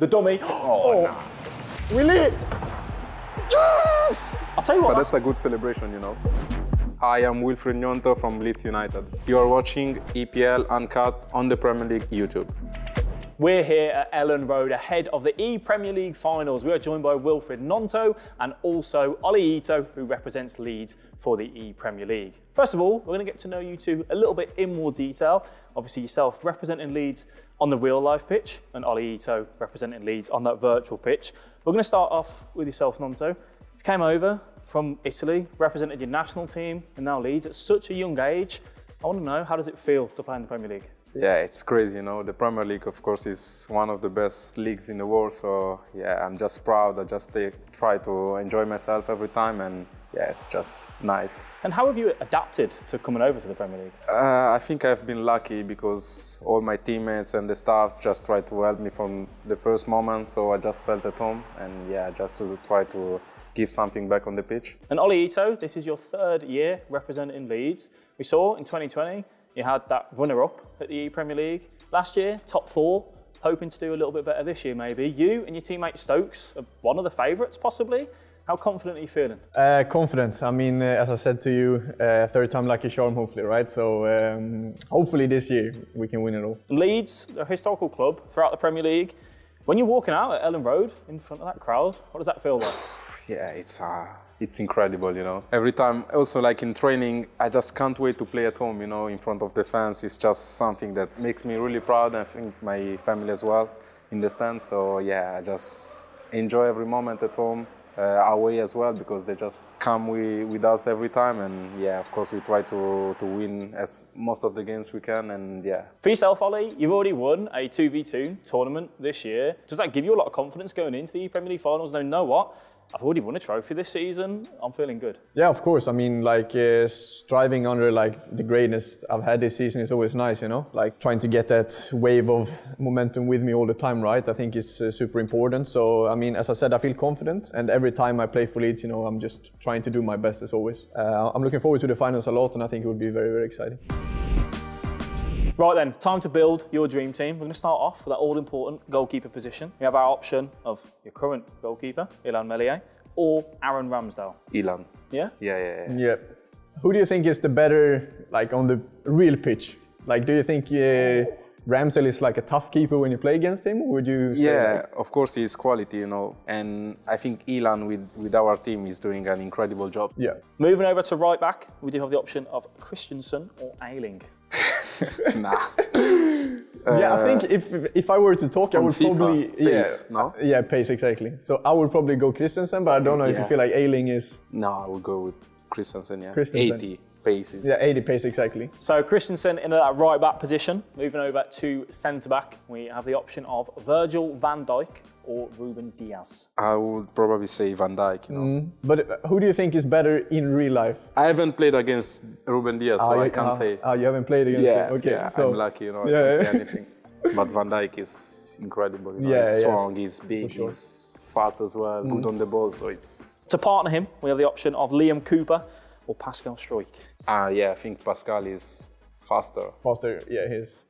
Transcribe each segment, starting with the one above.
The dummy. Oh, nah. Willie! Yes! I'll tell you what. But that's a good celebration, you know. Hi, I'm Wilfried Gnonto from Leeds United. You are watching EPL Uncut on the Premier League YouTube. We're here at Elland Road ahead of the Premier League finals. We are joined by Wilfried Gnonto and also Ollelito, who represents Leeds for the Premier League. First of all, we're going to get to know you two a little bit in more detail. Obviously yourself representing Leeds on the real life pitch and Ollelito representing Leeds on that virtual pitch. We're going to start off with yourself, Gnonto. You came over from Italy, represented your national team and now Leeds at such a young age. I want to know, how does it feel to play in the Premier League? Yeah, it's crazy, you know. The Premier League, of course, is one of the best leagues in the world. So, yeah, I'm just proud. I just try to enjoy myself every time. And, yeah, it's just nice. And how have you adapted to coming over to the Premier League? I think I've been lucky because all my teammates and the staff just tried to help me from the first moment. So I just felt at home. And, yeah, just to try to give something back on the pitch. And Ollelito, this is your third year representing Leeds. We saw in 2020... you had that runner-up at the Premier League. Last year, top 4, hoping to do a little bit better this year maybe. You and your teammate Stokes are one of the favourites possibly. How confident are you feeling? Confident. I mean, as I said to you, third time lucky charm hopefully, right? So hopefully this year we can win it all. Leeds, a historical club throughout the Premier League. When you're walking out at Elland Road in front of that crowd, what does that feel like? Yeah, it's incredible, you know. Every time, also like in training, I just can't wait to play at home, you know, in front of the fans. It's just something that makes me really proud. I think my family as well in the stands. So yeah, I just enjoy every moment at home, away as well, because they just come with us every time. And yeah, of course, we try to win as most of the games we can. And yeah. For yourself, Ollie, you've already won a 2v2 tournament this year. Does that give you a lot of confidence going into the Premier League finals? No, you know what? I've already won a trophy this season. I'm feeling good. Yeah, of course. I mean, like striving under like the greatness I've had this season is always nice, you know. Like trying to get that wave of momentum with me all the time, right? I think it's super important. So, I mean, as I said, I feel confident, and every time I play for Leeds, you know, I'm just trying to do my best as always. I'm looking forward to the finals a lot, and I think it will be very, very exciting. Right then, time to build your dream team. We're going to start off with that all-important goalkeeper position. We have our option of your current goalkeeper, Illan Meslier, or Aaron Ramsdale. Illan. Yeah? Yeah. Who do you think is the better, like, on the real pitch? Like, do you think Ramsdale is like a tough keeper when you play against him? Would you say? Yeah, like, of course, he's quality, you know. And I think Illan with our team is doing an incredible job. Yeah. Moving over to right back, we do have the option of Kristensen or Ayling. Nah. Yeah, I think if I were to talk, I would FIFA, probably pace, yeah, no? Yeah, pace exactly. So I would probably go Kristensen, but I don't know if you feel like Ayling is. No, I would go with Kristensen. Yeah, Kristensen. 80 paces. Yeah, 80 pace exactly. So Kristensen in that right back position. Moving over to centre back, we have the option of Virgil van Dijk or Ruben Diaz. I would probably say Van Dijk, you know. But who do you think is better in real life? I haven't played against Ruben Diaz, so I can't say. You haven't played against him? Okay. Yeah, so I'm lucky, you know, I can't say anything. But Van Dijk is incredible, you know. He's strong, he's big, he's fast as well, good on the ball, so it's... To partner him, we have the option of Liam Cooper or Pascal Struijk. Yeah, I think Pascal is faster. Faster, yeah, he is.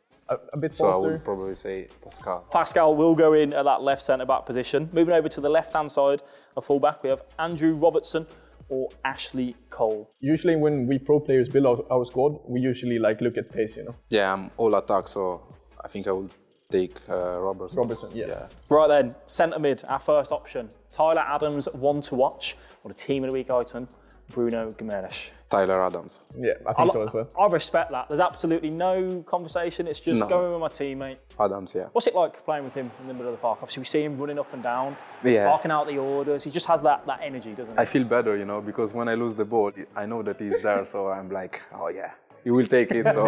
A bit faster. So I would probably say Pascal. Pascal will go in at that left centre-back position. Moving over to the left-hand side of full-back, we have Andrew Robertson or Ashley Cole. Usually when we pro players build our squad, we usually like look at pace, you know? Yeah, I'm all attack, so I think I would take Robertson. Robertson, yeah. Right then, centre-mid, our first option. Tyler Adams, one to watch, or the team of the week item. Bruno Guimaraes. Tyler Adams. Yeah, I think so as well. I respect that. There's absolutely no conversation. It's just going with my teammate. Adams, yeah. What's it like playing with him in the middle of the park? Obviously, we see him running up and down, barking out the orders. He just has that energy, doesn't he? I feel better, you know, because when I lose the ball, I know that he's there, so I'm like, oh yeah, he will take it. So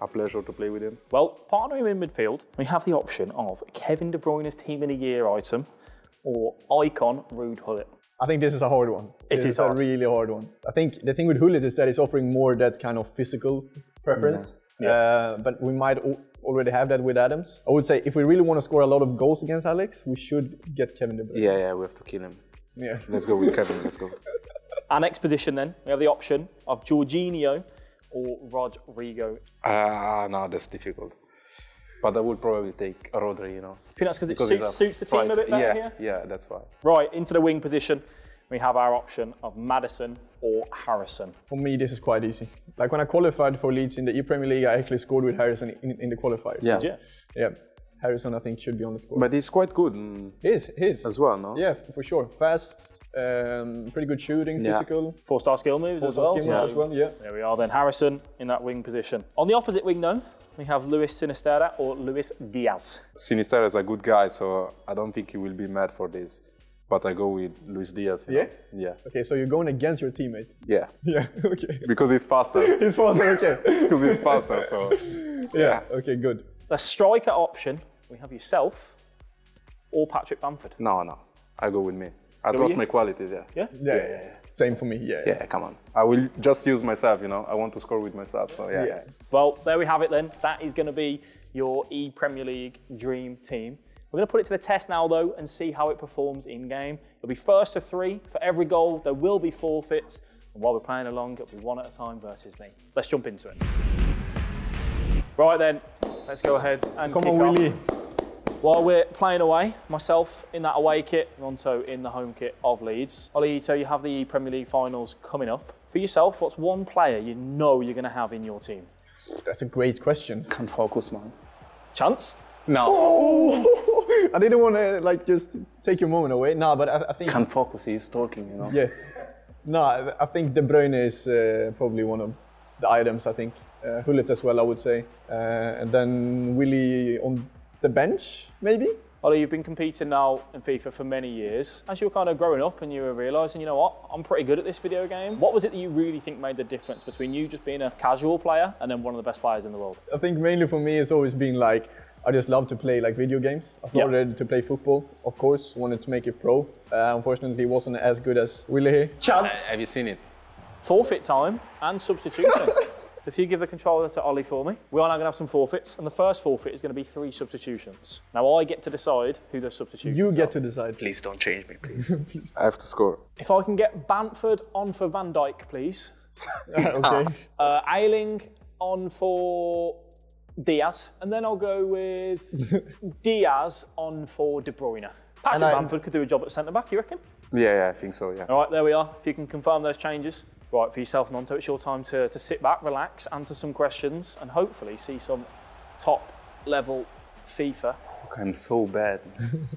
a pleasure to play with him. Well, partnering in midfield, we have the option of Kevin De Bruyne's Team of the Year item or icon Ruud Gullit. I think this is a hard one. It is a really hard one. I think the thing with Gullit is that he's offering more that kind of physical preference. Yeah. But we might already have that with Adams. I would say if we really want to score a lot of goals against Alex, we should get Kevin De Bruyne. Yeah, we have to kill him. Yeah. Let's go with Kevin, let's go. Our next position then, we have the option of Jorginho or Rodrigo. No, that's difficult. But I would probably take a Rodri, you know. I think that's because it suits the team a bit better here? Yeah, that's why. Right, into the wing position, we have our option of Maddison or Harrison. For me, this is quite easy. Like when I qualified for Leeds in the Premier League, I actually scored with Harrison in the qualifiers. Yeah. Yeah. Harrison, I think, should be on the score. But he's quite good. He is. As well, no? Yeah, for sure. Fast, pretty good shooting, physical. Four-star skill moves as well. There we are then. Harrison in that wing position. On the opposite wing, though, we have Luis Sinisterra or Luis Diaz. Sinisterra is a good guy, so I don't think he will be mad for this. But I go with Luis Diaz. Yeah? Yeah. Okay, so you're going against your teammate? Yeah. Yeah, okay. Because he's faster. He's faster, okay. Because he's faster, so... Yeah, okay, good. The striker option, we have yourself or Patrick Bamford. No, I go with me. I trust my qualities, yeah. Same for me, yeah, come on. I will just use myself, you know. I want to score with myself, so yeah. Well, there we have it then. That is going to be your E-Premier League dream team. We're going to put it to the test now, though, and see how it performs in-game. It'll be first to three for every goal. There will be forfeits. And while we're playing along, it'll be one at a time versus me. Let's jump into it. Right then, let's go ahead and kick off. Come on, Willie. While we're playing away, myself in that away kit, Gnonto in the home kit of Leeds. Ollelito, you have the Premier League finals coming up. For yourself, what's one player you know you're going to have in your team? That's a great question. Can't focus, man. Chance? No. Oh! I didn't want to like just take your moment away. No, but I think... Can't focus, he's talking, you know? Yeah. No, I think De Bruyne is probably one of the items, I think. Gullit as well, I would say. And then Willie on the bench, maybe? Ollie, you've been competing now in FIFA for many years. As you were kind of growing up and you were realising, you know what, I'm pretty good at this video game. What was it that you really think made the difference between you just being a casual player and then one of the best players in the world? I think mainly for me it's always been like, I just love to play like video games. I started to play football, of course, wanted to make it pro. Unfortunately, it wasn't as good as Willie here. Chance! Have you seen it? Forfeit time and substitution. If you give the controller to Ollie for me, we are now going to have some forfeits, and the first forfeit is going to be 3 substitutions. Now I get to decide who those substitutions are. You get to decide. Please don't change me, please. Please. I have to score. If I can get Bamford on for Van Dijk, please. Okay. Ayling on for Diaz, and then I'll go with Diaz on for De Bruyne. Patrick Bamford could do a job at centre-back, you reckon? Yeah, I think so, yeah. All right, there we are. If you can confirm those changes. Right, for yourself, Gnonto, it's your time to sit back, relax, answer some questions, and hopefully see some top-level FIFA. I'm so bad.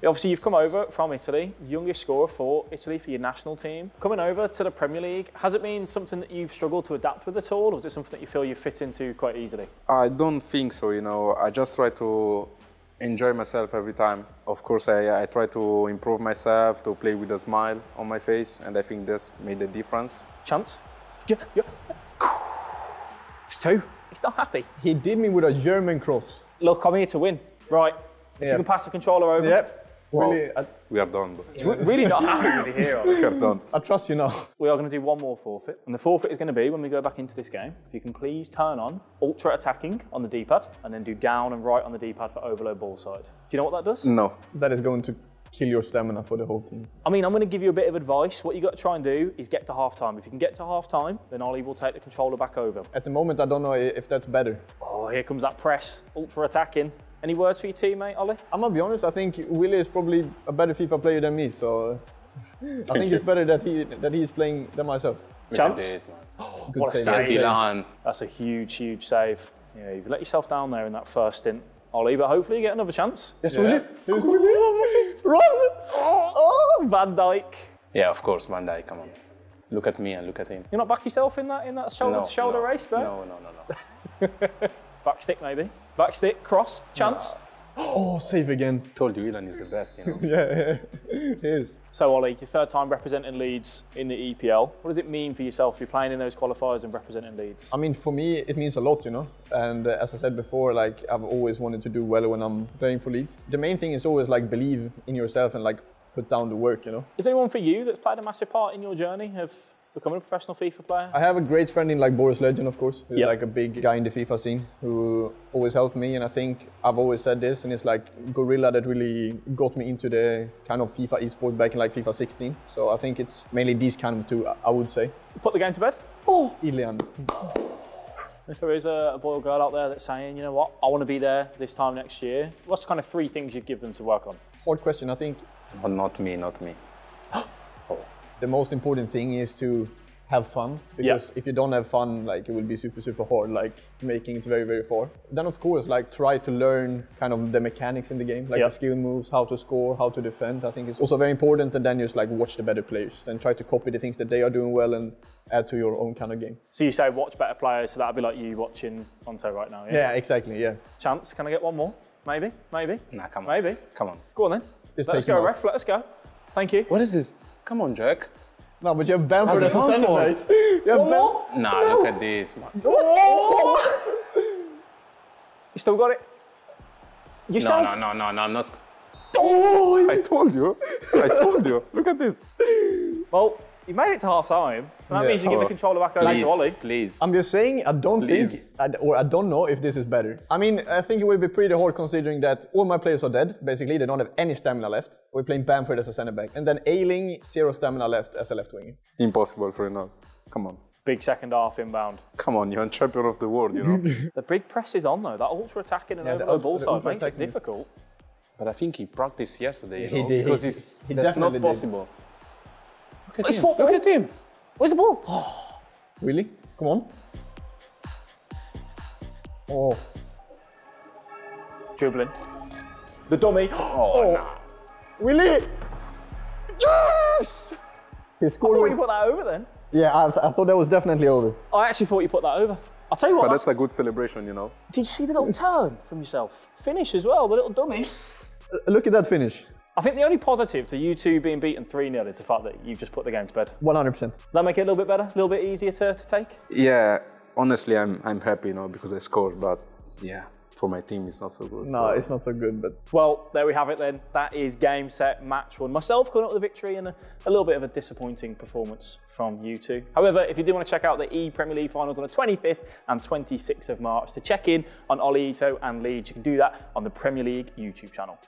Obviously, you've come over from Italy, youngest scorer for Italy for your national team. Coming over to the Premier League, has it been something that you've struggled to adapt with at all, or is it something that you feel you fit into quite easily? I don't think so, you know. I just try to enjoy myself every time. Of course, I try to improve myself, to play with a smile on my face, and I think that's made a difference. Chance? Yeah. It's 2. He's not happy. He did me with a German cross. Look, I'm here to win. Right. If you can pass the controller over. Yep. Well, really, we are done. He's really not happy with it here. We are done. I trust you now. We are going to do one more forfeit. And the forfeit is going to be when we go back into this game. If you can please turn on ultra attacking on the D-pad and then do down and right on the D-pad for overload ball side. Do you know what that does? No. That is going to kill your stamina for the whole team. I mean, I'm going to give you a bit of advice. What you got to try and do is get to half-time. If you can get to half-time, then Ollie will take the controller back over. At the moment, I don't know if that's better. Oh, here comes that press. Ultra attacking. Any words for your teammate, Ollie? I'm going to be honest, I think Willie is probably a better FIFA player than me, so I think it's better that he is playing than myself. Chance? Oh, what a save. That's a huge, huge save. Yeah, you've let yourself down there in that first stint, Ollie, but hopefully you get another chance. Yes, Willie. Run! Oh, Van Dijk. Yeah, of course, Van Dijk, come on. Look at me and look at him. You're not back yourself in that shoulder race there? No. Back stick, maybe. Back stick, cross, chance. Oh, save again. Told you, Illan is the best, you know. Yeah, he is. So, Ollie, your third time representing Leeds in the EPL. What does it mean for yourself to be playing in those qualifiers and representing Leeds? I mean, for me, it means a lot, you know. And as I said before, like, I've always wanted to do well when I'm playing for Leeds. The main thing is always, like, believe in yourself and, like, put down the work, you know. Is there anyone for you that's played a massive part in your journey of becoming a professional FIFA player? I have a great friend in like Boris Legend, of course, who's like a big guy in the FIFA scene who always helped me, and I think I've always said this, and it's like Gorilla that really got me into the kind of FIFA eSport back in like FIFA 16. So I think it's mainly these kind of two, I would say. Put the game to bed. Oh! Illan. Oh. If there is a boy or girl out there that's saying, you know what, I want to be there this time next year, what's kind of three things you'd give them to work on? Hard question, I think. But not me. The most important thing is to have fun, because if you don't have fun, like, it will be super hard, like, making it very far. Then of course, like, try to learn kind of the mechanics in the game, like the skill moves, how to score, how to defend. I think it's also very important, and then just like watch the better players and try to copy the things that they are doing well and add to your own kind of game. So you say watch better players, so that'd be like you watching Gnonto right now. Yeah, exactly. Yeah. Chance, can I get one more? Maybe. Nah, come on. Maybe. Come on. Go on then. Let's go, ref. Let's go. Thank you. What is this? Come on, jerk. No, but you have Bamford as a centre back. Nah, no. Look at this, man. You still got it? No, I'm not. Oh, I told you. Look at this. Well, you made it to half time. So that means you give the controller back over to Ollie. Please. I'm just saying, I don't think, or I don't know if this is better. I mean, I think it will be pretty hard considering that all my players are dead. Basically, they don't have any stamina left. We're playing Bamford as a centre back. And then Ayling, 0 stamina left as a left winger. Impossible for now. Come on. Big second half inbound. Come on, you're a champion of the world, you know. The big press is on though. That ultra attacking and overload ball side makes it difficult. But I think he practiced yesterday, you know, because that's not possible. Look at him. Where's the ball? Oh. Really? Come on. Oh. Dribbling. The dummy. Oh, nah. Really? Yes! He scored. I thought you put that over then. Yeah, I thought that was definitely over. I actually thought you put that over. I'll tell you what. But that's a good celebration, you know. Did you see the little turn from yourself? Finish as well, the little dummy. Look at that finish. I think the only positive to you two being beaten 3-0 is the fact that you've just put the game to bed. 100%. That make it a little bit better, a little bit easier to take? Yeah, honestly, I'm happy, you know, because I scored, but yeah, for my team, it's not so good. No, so. It's not so good, but... Well, there we have it then. That is game, set, match one. Myself coming up with a victory and a little bit of a disappointing performance from you two. However, if you do want to check out the Premier League finals on the 25th and 26th of March to check in on Ollelito and Leeds, you can do that on the Premier League YouTube channel.